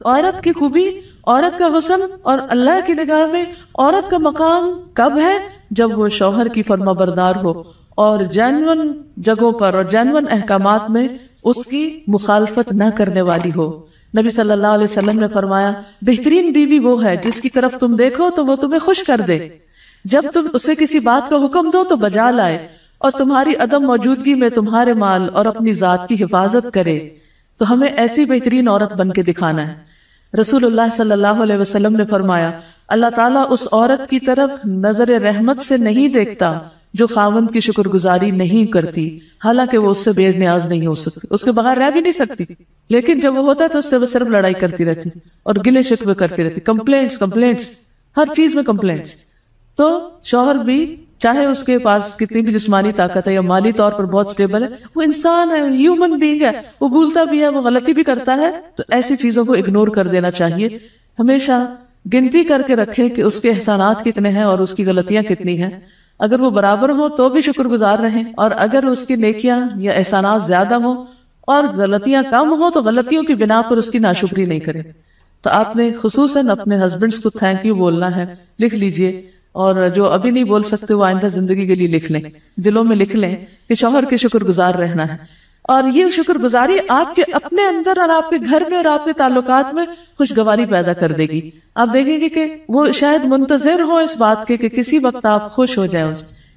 तो औरत की खूबी, औरत का हुस्न और अल्लाह की निगाह में औरत का मकाम कब है? जब वो शौहर की फर्मा बरदार हो और जैनुअन जगहों पर और जैनुअन अहकामात में उसकी मुखालफत न करने वाली हो। नबी सल्लल्लाहु अलैहि वसल्लम ने फरमाया, बेहतरीन बीवी वो है जिसकी तरफ तुम देखो तो वो तुम्हें खुश कर दे। जब तुम उसे किसी बात का हुक्म दो तो बजा लाए और तुम्हारी अदम मौजूदगी में तुम्हारे माल और अपनी जात की हिफाजत करे। तो हमें ऐसी बेहतरीन औरत बन के दिखाना है। रसूलुल्लाह सल्लल्लाहु अलैहि वसल्लम ने फरमाया, अल्लाह ताला उस औरत की तरफ नजर रहमत से नहीं देखता जो खावंद की शुक्रगुजारी नहीं करती, हालांकि वो उससे बेनियाज नहीं हो सकती, उसके बगैर रह भी नहीं सकती, लेकिन जब वो होता है तो उससे वो सिर्फ लड़ाई करती रहती और गिले शिकवे करती रहती, कंप्लेंट्स, हर चीज में कंप्लेंट्स। तो शौहर भी चाहे उसके पास कितनी भी जिस्मानी ताकत है या माली तौर पर बहुत स्टेबल है, वो इंसान है, ह्यूमन बीइंग है, वो भूलता भी है, वो गलती भी करता है। तो ऐसी चीजों को इग्नोर कर देना चाहिए। हमेशा गिनती करके रखें कि उसके एहसानात कितने हैं और उसकी गलतियां कितनी हैं। अगर वो बराबर हो तो भी शुक्रगुजार रहें, और अगर उसकी नेकियां या एहसानात ज्यादा हो और गलतियां कम हो तो गलतियों की बिना पर उसकी नाशुक्री नहीं करें। तो आपने खुसूसन अपने हस्बैंड्स को थैंक यू बोलना है, लिख लीजिए, और जो अभी नहीं बोल सकते वो आइंदा जिंदगी के लिए लिख लें, दिलों में लिख लें कि शौहर के शुक्रगुजार रहना है। और ये शुक्रगुजारी आपके अपने अंदर और आपके घर में और आपके ताल्लुकात में खुशगवारी पैदा कर देगी। आप देखेंगे कि वो शायद मुंतजर हो इस बात के कि किसी वक्त आप खुश हो जाए,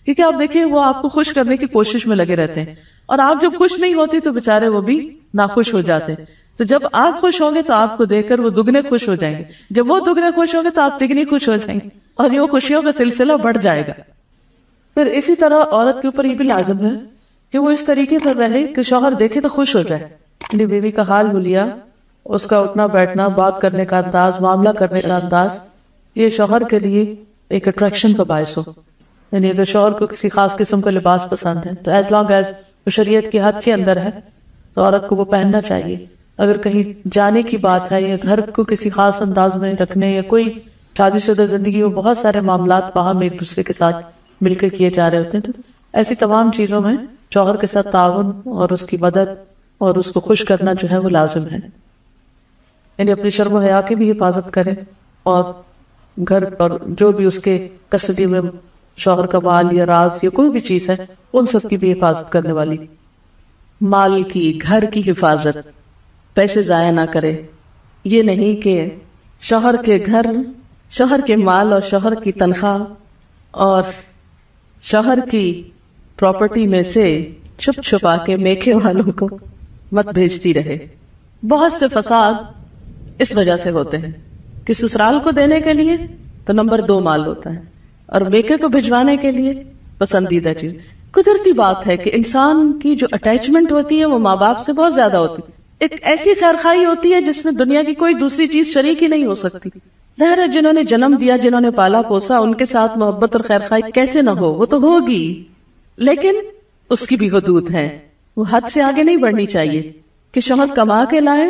क्योंकि आप देखिए वो आपको खुश करने की कोशिश में लगे रहते हैं, और आप जब खुश नहीं होती तो बेचारे वो भी नाखुश हो जाते हैं। तो जब आप खुश होंगे तो आपको देखकर वो दुगने खुश हो जाएंगे, जब वो दुगने खुश होंगे तो आप तिगने खुश हो जाएंगे, और ये खुशियों का सिलसिला बढ़ जाएगा। फिर इसी तरह औरत के ऊपर ये भी लाजिम है कि वो इस तरीके पर रहे कि शौहर देखे तो खुश हो जाए, अपनी बीवी का हाल हुलिया, उसका उठना बैठना, बात करने का अंदाज, मामला करने का अंदाज, ये शौहर के लिए एक अट्रैक्शन का बायस हो। यानी अगर शौहर को किसी खास किस्म का लिबास पसंद है तो एज लॉन्ग एज शरीयत के हद के अंदर है तो औरत को वो पहनना चाहिए। अगर कहीं जाने की बात है या घर को किसी खास अंदाज में रखने या कोई शादीशुदा जिंदगी में बहुत सारे मामलात बाहम एक दूसरे के साथ मिलकर किए जा रहे होते हैं, तो ऐसी तमाम चीजों में शौहर के साथ ताउन और उसकी मदद और उसको खुश करना जो है वो लाजिम है। यानी अपनी शर्म व हया की भी हिफाजत करें और घर और जो भी उसके कस्टडी में शौहर का माल या राज या कोई भी चीज है उन सब की भी हिफाजत करने वाली। माल की, घर की हिफाजत, पैसे जाया ना करे। ये नहीं कि शौहर के घर, शौहर के माल और शौहर की तनख्वाह और शौहर की प्रॉपर्टी में से छुप छुपा के मेखे वालों को मत भेजती रहे। बहुत से फसाद इस वजह से होते हैं कि ससुराल को देने के लिए तो नंबर 2 माल होता है और मेके को भिजवाने के लिए पसंदीदा चीज। कुदरती बात है कि इंसान की जो अटैचमेंट होती है वो माँ बाप से बहुत ज्यादा होती है। एक ऐसी खैरखाई होती है जिसमें दुनिया की कोई दूसरी चीज शरीक ही नहीं हो सकती। ज़ाहिर है जिन्होंने जन्म दिया, जिन्होंने पाला पोसा, उनके साथ मोहब्बत और खैरखाई कैसे ना हो, वो तो होगी, लेकिन उसकी भी हदूद है, वो हद से आगे नहीं बढ़नी चाहिए। कि शौहर कमा के लाए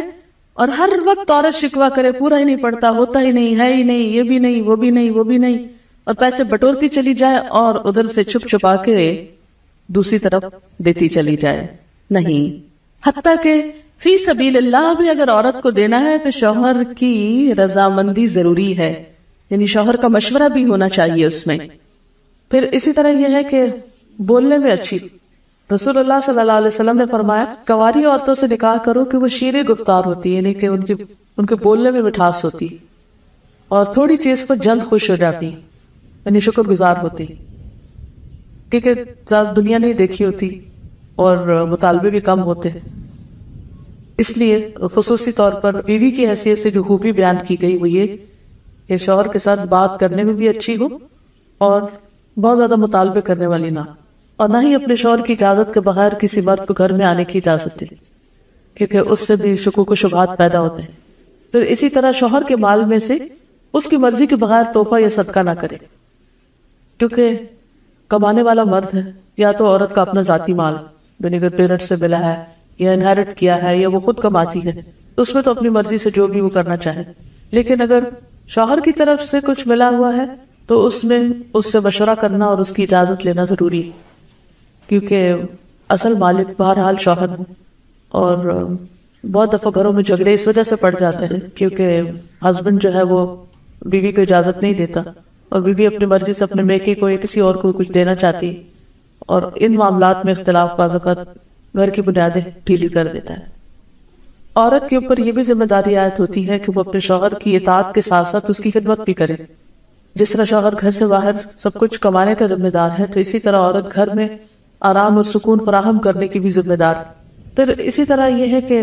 और हर वक्त औरत शिकवा करे, पूरा ही नहीं पड़ता, होता ही नहीं, है ही नहीं, ये भी नहीं, वो भी नहीं, वो भी नहीं, और पैसे बटोरती चली जाए और उधर से छुप छुपा के दूसरी तरफ देती चली जाए। नहीं, हत्ता के फी सबीलिल्लाह भी अगर औरत को देना है तो शौहर की रजामंदी जरूरी है, यानी शौहर का मशवरा भी होना चाहिए उसमें। फिर इसी तरह यह है कि बोलने में अच्छी। रसूलुल्लाह सल्लल्लाहु अलैहि वसल्लम ने फरमाया, कवारी औरतों से निकाह करो कि वो शीरे गुफ्तार होती है, यानी कि उनके बोलने में मिठास होती और थोड़ी चीज पर जल्द खुश हो जाती, यानी शुक्रगुजार होती, क्योंकि ज्यादा दुनिया नहीं देखी होती और मुतालबे भी कम होते। इसलिए खुसूसी तौर पर बीवी की हैसियत से जो खूबी बयान की गई वो ये कि शौहर के साथ बात करने में भी अच्छी हो और बहुत ज्यादा मुतालबे करने वाली ना, और ना ही अपने शौहर की इजाजत के बगैर किसी मर्द को घर में आने की इजाजत दे, क्योंकि उससे भी शकूक व शुबहात पैदा होते हैं। फिर इसी तरह शौहर के माल में से उसकी मर्जी के बगैर तोहफा या सदका ना करे, क्योंकि कमाने वाला मर्द है या तो औरत का अपना जाती माल, यानी कि पेरेंट्स से मिला है या इनहेरिट किया है या वो खुद कमाती है, तो उसमें तो अपनी मर्जी से जो भी वो करना चाहे। लेकिन अगर शौहर की तरफ से कुछ मिला हुआ है तो उसमें उससे मशवरा करना और उसकी इजाजत लेना जरूरी है, क्योंकि असल मालिक बहरहाल शौहर है और बहुत दफा घरों में झगड़े इस वजह से पड़ जाते हैं क्योंकि हस्बैंड जो है वो बीवी को इजाजत नहीं देता और बीवी अपनी मर्जी से अपने मेके को या किसी और को कुछ देना चाहती है और इन मामलात में इख्तिलाफ बाज़ात घर की बुनियादें ढीली कर देता है। औरत के ऊपर यह भी जिम्मेदारी आयत होती है कि वो अपने शौहर की इताअत के साथ साथ उसकी खिदमत भी करे। जिस तरह शौहर घर से बाहर सब कुछ कमाने का जिम्मेदार है, तो इसी तरह औरत घर में आराम और सुकून फराहम करने की भी जिम्मेदार। फिर इसी तरह यह है कि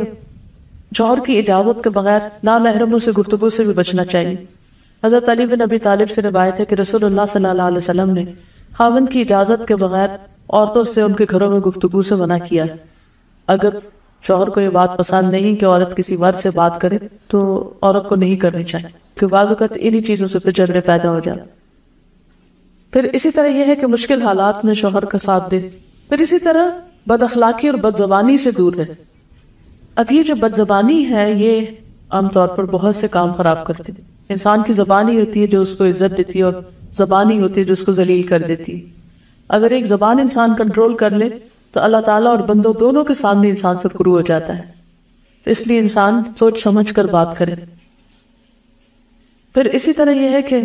शौहर की इजाजत के बगैर नामहरमों से गुफ्तगू से भी बचना चाहिए। हजरत अली बिन अबी तालिब से रिवायत है कि रसूलुल्लाह सल्लल्लाहु अलैहि वसल्लम ने खाविन की इजाजत के बगैर औरतों से उनके घरों में गुफ्तगू से मना किया। अगर शौहर को ये बात पसंद नहीं कि औरत किसी मर्द से बात करे तो औरत को नहीं करनी चाहिए कि बाजुकत इन्हीं चीजों से फिर झगड़े पैदा हो जाए। फिर इसी तरह यह है कि मुश्किल हालात में शौहर का साथ दे। फिर इसी तरह बदअखलाकी और बदजबानी से दूर रहे। अब ये जो बदजबानी है ये आमतौर पर बहुत से काम खराब करती है। इंसान की जबानी होती है जो उसको इज्जत देती है और जबानी होती है जो उसको जलील कर देती है। अगर एक जबान इंसान कंट्रोल कर ले तो अल्लाह ताला और बंदों दोनों के सामने इंसान सुरखरू हो जाता है। तो इसलिए इंसान सोच समझ कर बात करे। फिर इसी तरह यह है कि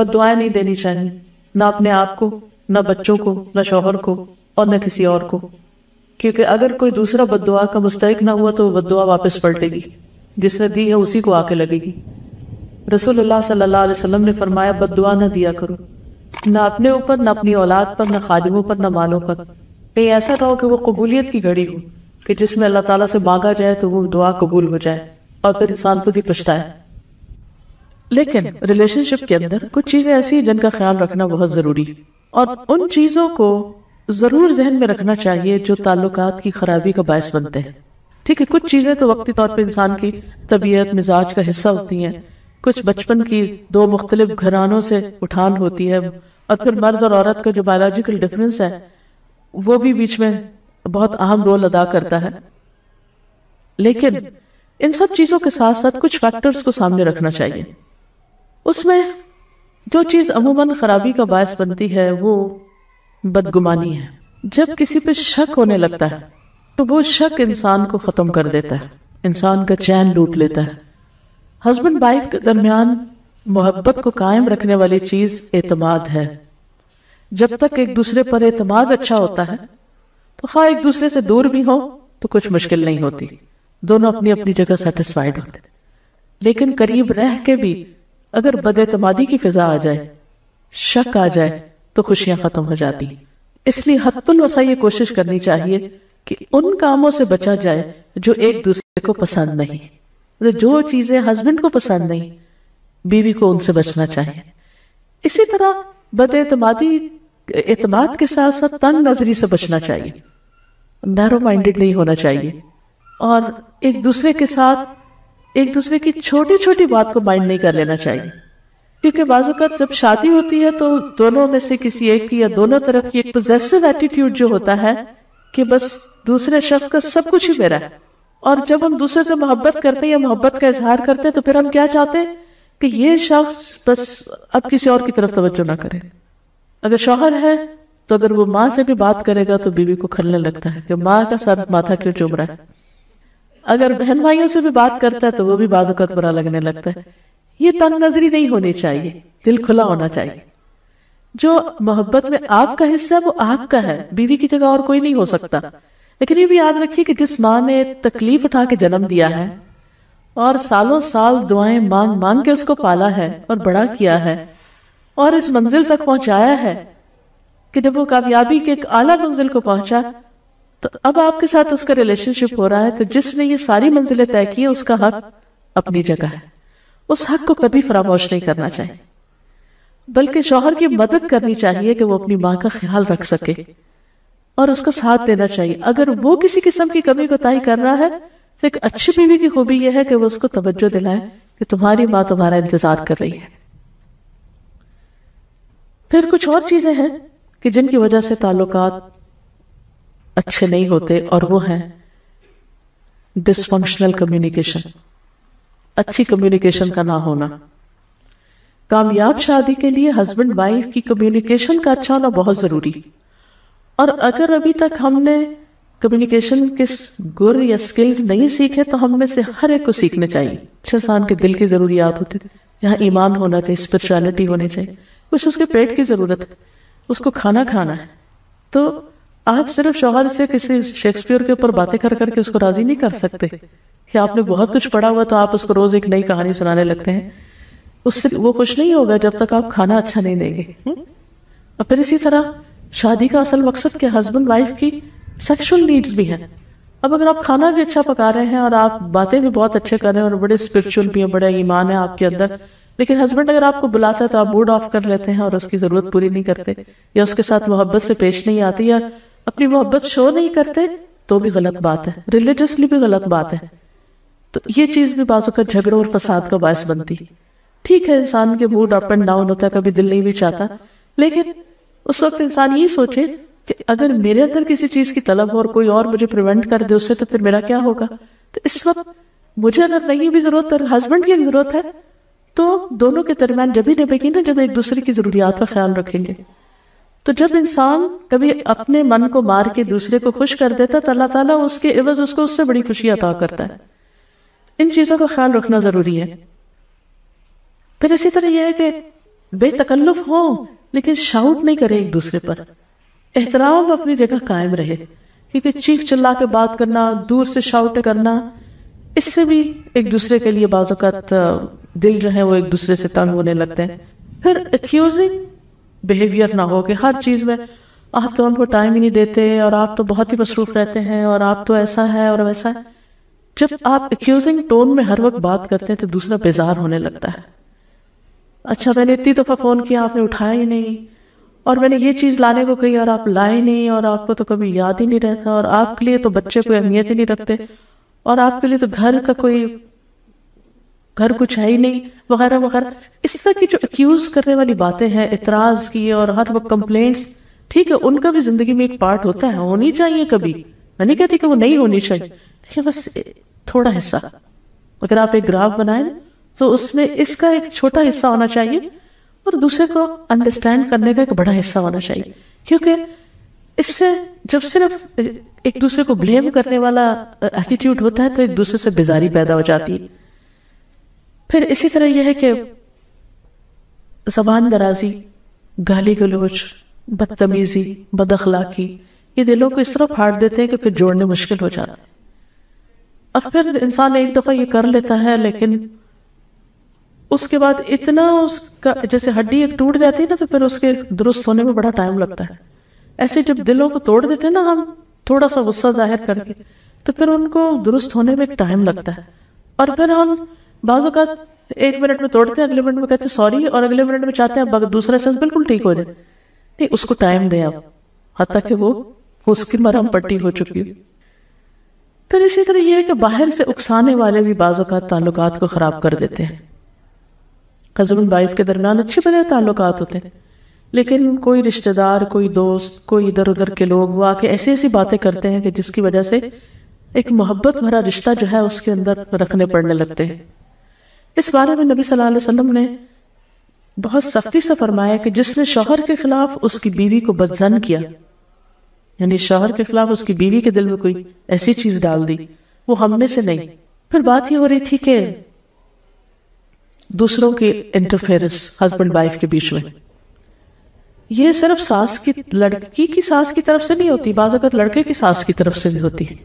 बद्दुआएं नहीं देनी चाहिए, ना अपने आप को, ना बच्चों को, ना शौहर को और ना किसी और को, क्योंकि अगर कोई दूसरा बद्दुआ का मुस्तहिक ना हुआ तो वह बद्दुआ वापस पलटेगी, जिसने दी है उसी को आके लगेगी। रसूलुल्लाह सल्लल्लाहु अलैहि वसल्लम ने फरमाया, बद्दुआ ना दिया करो, ना अपने ऊपर, ना अपनी औलाद पर, ना खादिमों पर, ना मालों पर। कहीं ऐसा ना हो कि वो कबूलियत की घड़ी हो कि जिसमें अल्लाह ताला से मांगा जाए तो वो दुआ कबूल हो जाए और फिर इंसान खुद ही पछताए। लेकिन रिलेशनशिप के अंदर कुछ चीजें ऐसी हैं जिनका ख्याल रखना बहुत जरूरी है और उन चीजों को जरूर जहन में रखना चाहिए जो ताल्लुकात की खराबी का बायस बनते हैं। ठीक है, कुछ चीजें तो वक्ती तौर पर इंसान की तबीयत मिजाज का हिस्सा होती हैं, कुछ बचपन की दो मुख्तलिफ घरानों से उठान होती है और फिर मर्द और औरत का जो बायोलॉजिकल डिफरेंस है वो भी बीच में बहुत अहम रोल अदा करता है। लेकिन इन सब चीजों के साथ साथ कुछ फैक्टर्स को सामने रखना चाहिए। उसमें जो चीज अमूमन खराबी का बायस बनती है वो बदगुमानी है। जब किसी पे शक होने लगता है तो वो शक इंसान को खत्म कर देता है, इंसान का चैन लूट लेता है। हस्बैंड वाइफ के दरमियान मोहब्बत को कायम रखने वाली चीज एतमाद है। जब तक एक दूसरे पर एतमाद अच्छा होता है तो खा एक दूसरे से दूर भी हो तो कुछ मुश्किल नहीं होती, दोनों अपनी अपनी जगह सेटिस्फाइड होते। लेकिन करीब रह के भी अगर बदएतमादी की फिजा आ जाए, शक आ जाए तो खुशियां खत्म हो जाती। इसलिए हत्तुल वसा ये कोशिश करनी चाहिए कि उन कामों से बचा जाए जो एक दूसरे को पसंद नहीं। जो चीजें हस्बैंड को पसंद नहीं, बीवी को उनसे बचना चाहिए। इसी तरह बदएतमादी एतमाद के साथ साथ तंग नजरी से बचना चाहिए, नैरो माइंडेड नहीं होना चाहिए और एक दूसरे की छोटी छोटी बात को माइंड नहीं कर लेना चाहिए। क्योंकि बाजुकात जब शादी होती है तो दोनों में से किसी एक की या दोनों तरफ की एक पोजेसिव एटीट्यूड जो होता है कि बस दूसरे शख्स का सब कुछ ही मेरा है। और जब हम दूसरे से मोहब्बत करते हैं या मोहब्बत का इजहार करते हैं तो फिर हम क्या चाहते हैं कि ये शख्स बस अब किसी और की तरफ तवज्जो ना करे। अगर शौहर है तो अगर वो माँ से भी बात करेगा तो बीवी को खलने लगता है कि माँ का सर माथा क्यों चूम रहा है। अगर बहन भाइयों से भी बात करता है तो वो भी बाजुकात बुरा लगने लगता है। ये तंग नजरी नहीं होनी चाहिए, दिल खुला होना चाहिए। जो मोहब्बत में आग का हिस्सा है वो आग का है, बीवी की जगह और कोई नहीं हो सकता। लेकिन ये भी याद रखिए कि जिस माँ ने तकलीफ उठा के जन्म दिया है और सालों साल दुआएं मांग मांग के उसको पाला है और बड़ा किया है और इस मंजिल तक पहुंचाया है कि जब वो कामयाबी के एक आला मंजिल को पहुंचा तो अब आपके साथ उसका रिलेशनशिप हो रहा है, तो जिसने ये सारी मंजिलें तय की है उसका हक अपनी जगह है। उस हक को कभी फरामोश नहीं करना चाहिए, बल्कि शौहर की मदद करनी चाहिए कि वो अपनी माँ का ख्याल रख सके और उसका साथ देना चाहिए। अगर वो किसी किस्म की कमी कोताही कर रहा है तो एक अच्छी बीवी की खूबी यह है कि वो उसको तवज्जो दिलाए कि तुम्हारी माँ तुम्हारा इंतजार कर रही है। फिर कुछ और चीजें हैं कि जिनकी वजह से ताल्लुकात अच्छे नहीं होते और वो है डिसफंक्शनल कम्युनिकेशन, अच्छी कम्युनिकेशन का ना होना। कामयाब शादी के लिए हस्बैंड वाइफ की कम्युनिकेशन का अच्छा होना बहुत जरूरी। और अगर अभी तक हमने कम्युनिकेशन के गुर या स्किल्स नहीं सीखे तो हम में से हर एक को सीखने चाहिए। इंसान के दिल की ज़रूरियात होती है, यहाँ ईमान होना चाहिए, स्पिरिचुअलिटी होनी चाहिए, कुछ उसके पेट की ज़रूरत है, उसको खाना खाना है। तो आप सिर्फ शौहर से किसी शेक्सपियर के ऊपर बातें कर करके उसको राज़ी नहीं कर सकते कि आपने बहुत कुछ पढ़ा हुआ तो आप उसको रोज़ एक नई कहानी सुनाने लगते हैं, उससे वो कुछ नहीं होगा जब तक आप खाना अच्छा नहीं देंगे। और फिर इसी तरह शादी का असल मकसद क्या, हस्बैंड वाइफ की सेक्सुअल नीड्स भी हैं। अब अगर आप खाना भी अच्छा पका रहे हैं और आप बातें भी बहुत अच्छे कर रहे हैं और बड़े स्पिरिचुअल भी हैं, बड़ा ईमान है आपके अंदर, लेकिन हस्बैंड अगर आपको बुलाता है तो आप मूड ऑफ कर लेते हैं और उसकी ज़रूरत पूरी नहीं करते या उसके साथ मोहब्बत से पेश नहीं आती या अपनी मोहब्बत शो नहीं करते, तो भी गलत बात है, रिलीजियसली भी गलत बात है। तो ये चीज़ भी बाज़ों का झगड़ों और फसाद का बायस बनती है। ठीक है, इंसान के मूड अप एंड डाउन होता है, कभी दिल नहीं भी चाहता, लेकिन उस वक्त इंसान ये सोचे कि अगर मेरे अंदर किसी चीज़ की तलब हो और कोई और मुझे प्रिवेंट कर दे उससे, तो फिर मेरा क्या होगा। तो इस वक्त मुझे अगर नहीं भी ज़रूरत है, हस्बैंड की ज़रूरत है, तो दोनों के दरमियान जब ही निभेगी ना जब एक दूसरे की ज़रूरियात का ख्याल रखेंगे। तो जब इंसान कभी अपने मन को मार के दूसरे को खुश कर देता है तो अल्लाह ताला उसके एवज उसको उससे बड़ी खुशी अता करता है। इन चीज़ों का ख्याल रखना ज़रूरी है। फिर इसी तरह यह है कि बेतकल्लुफ हो लेकिन शाउट नहीं करे एक दूसरे पर, एहतराम अपनी जगह कायम रहे, क्योंकि चीख चिल्ला के बात करना, दूर से शाउट करना, इससे भी एक दूसरे के लिए बाज़ औक़ात दिल जो है वो एक दूसरे से तंग होने लगते हैं। फिर एक्यूजिंग बिहेवियर ना हो कि हर चीज़ में आप तो उनको टाइम ही नहीं देते और आप तो बहुत ही मसरूफ़ रहते हैं और आप तो ऐसा है और वैसा है। जब आप एक्यूजिंग टोन में हर वक्त बात करते हैं तो दूसरा बेजार होने लगता है। अच्छा, मैंने इतनी दफ़ा फ़ोन किया, आपने उठाया ही नहीं, और मैंने ये चीज़ लाने को कही और आप लाए नहीं, और आपको तो कभी याद ही नहीं रहता, और आपके लिए तो बच्चे कोई अहमियत ही नहीं रखते, और आपके लिए तो घर का कोई घर कुछ है ही नहीं, वगैरह वगैरह। इस तरह की जो एक्यूज़ करने वाली बातें हैं, एतराज़ की और हर वक्त कंप्लेंट्स, ठीक है, उनका भी ज़िंदगी में एक पार्ट होता है, होनी चाहिए कभी, मैं नहीं कहती कि वो नहीं होनी चाहिए, लेकिन बस थोड़ा हिस्सा। अगर आप एक ग्राफ बनाएं तो उसमें इसका एक छोटा हिस्सा होना चाहिए और दूसरे को अंडरस्टैंड करने का एक बड़ा हिस्सा होना चाहिए, क्योंकि इससे जब सिर्फ एक दूसरे को ब्लेम करने वाला एटीट्यूड होता है तो एक दूसरे से बेजारी पैदा हो जाती है। फिर इसी तरह यह है कि ज़बान दराजी, गाली गलोच, बदतमीजी, बदअखलाकी, ये दिलों को इस तरह फाड़ देते हैं कि फिर जोड़ने मुश्किल हो जाता है। और फिर इंसान एक दफ़ा ये कर लेता है लेकिन उसके बाद इतना उसका जैसे हड्डी एक टूट जाती है ना, तो फिर उसके दुरुस्त होने में बड़ा टाइम लगता है। ऐसे जब दिलों को तोड़ देते हैं ना हम, थोड़ा सा गुस्सा जाहिर करके, तो फिर उनको दुरुस्त होने में एक टाइम लगता है। और फिर हम बाज़ औक़ात एक मिनट में तोड़ते हैं, अगले मिनट में कहते हैं सॉरी, और अगले मिनट में चाहते हैं अब दूसरा शख्स बिल्कुल ठीक हो जाए। नहीं, उसको टाइम दें आप, हद तक कि वो उसकी मरहम पट्टी हो चुकी है। फिर इसी तरह यह है कि बाहर से उकसाने वाले भी बाज़ औक़ात ताल्लुकात को ख़राब कर देते हैं। हस्बैंड वाइफ के दरमियान अच्छे भले ताल्लुकात होते हैं, लेकिन कोई रिश्तेदार, कोई दोस्त, कोई इधर उधर के लोग वो आके ऐसी ऐसी बातें करते हैं कि जिसकी वजह से एक मोहब्बत भरा रिश्ता जो है उसके अंदर रखने पड़ने लगते हैं। इस बारे में नबी सल्लल्लाहु अलैहि वसल्लम ने बहुत सख्ती से फरमाया कि जिसने शौहर के खिलाफ उसकी बीवी को बदजन किया, यानी शौहर के खिलाफ उसकी बीवी के दिल में कोई ऐसी चीज़ डाल दी, वो हम में से नहीं। फिर बात ये हो रही थी कि दूसरों के इंटरफेरेंस हस्बैंड वाइफ के बीच में, ये सिर्फ सास की लड़की की सास की तरफ से नहीं होती, बाज़ औक़ात लड़के की सास की तरफ से भी होती है।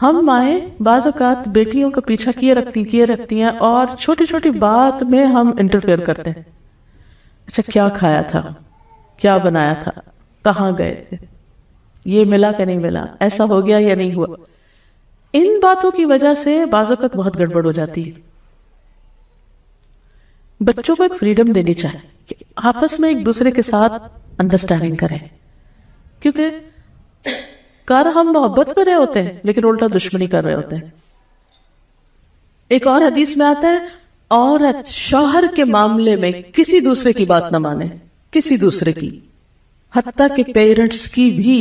हम माएँ बाज़ औक़ात बेटियों का पीछा किए रखती हैं और छोटी छोटी बात में हम इंटरफेयर करते हैं। अच्छा, क्या खाया था, क्या बनाया था, कहाँ गए थे, ये मिला कि नहीं मिला, ऐसा हो गया या नहीं हुआ, इन बातों की वजह से बाज़ औक़ात बहुत गड़बड़ हो जाती है। बच्चों को एक फ्रीडम देनी चाहिए कि आपस में एक दूसरे के साथ अंडरस्टैंडिंग करें, क्योंकि कार हम मोहब्बत में रहे होते हैं लेकिन उल्टा दुश्मनी कर रहे होते हैं। एक और हदीस में आता है, औरत शौहर के मामले में किसी दूसरे की बात ना माने, किसी दूसरे की, हत्ता के पेरेंट्स की भी।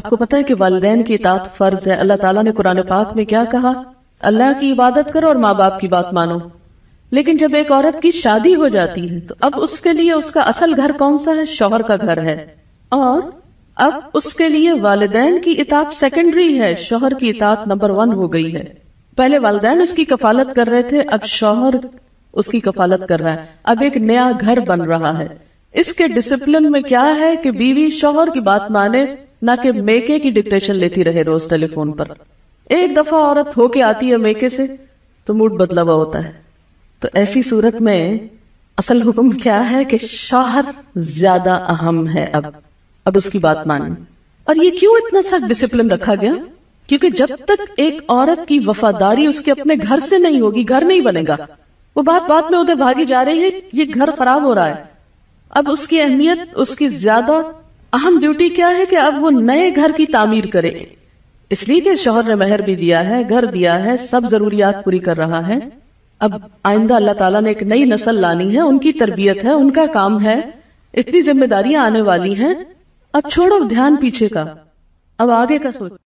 आपको पता है कि वालिदैन की इताअत फर्ज है। अल्लाह ताला ने कुरान पाक में क्या कहा, अल्लाह की इबादत करो और माँ बाप की बात मानो। लेकिन जब एक औरत की शादी हो जाती है तो अब उसके लिए उसका असल घर कौन सा है, शौहर का घर है। और अब उसके लिए वालिदैन की इताअत सेकेंडरी है, शोहर की इताअत नंबर 1 हो गई है। पहले वालिदैन उसकी कफालत कर रहे थे, अब शोहर उसकी कफालत कर रहा है। अब एक नया घर बन रहा है। इसके डिसिप्लिन में क्या है कि बीवी शोहर की बात माने, ना कि मेके की डिक्टेशन लेती रहे रोज टेलीफोन पर। एक दफा औरत होके आती है मेके से तो मूड बदला हुआ होता है। तो ऐसी सूरत में असल हुक्म क्या है कि शोहर ज्यादा अहम है, अब उसकी बात माने। और ये क्यों इतना सा डिसिप्लिन रखा गया? क्योंकि जब तक एक औरत की वफादारी उसके अपने घर से नहीं होगी, घर नहीं बनेगा, वो बात बात में उधर भागी जा रही है, ये घर खराब हो रहा है। अब उसकी अहमियत, उसकी ज्यादा अहम ड्यूटी क्या है कि अब वो नए घर की तामीर करे। इसलिए कि शोहर ने मेहर भी दिया है, घर दिया है, सब जरूरियात पूरी कर रहा है। अब आइंदा अल्लाह ताला ने एक नई नस्ल लानी है, उनकी तरबियत है, उनका काम है, इतनी जिम्मेदारियां आने वाली हैं। अब छोड़ो ध्यान पीछे का, अब आगे का सोचो।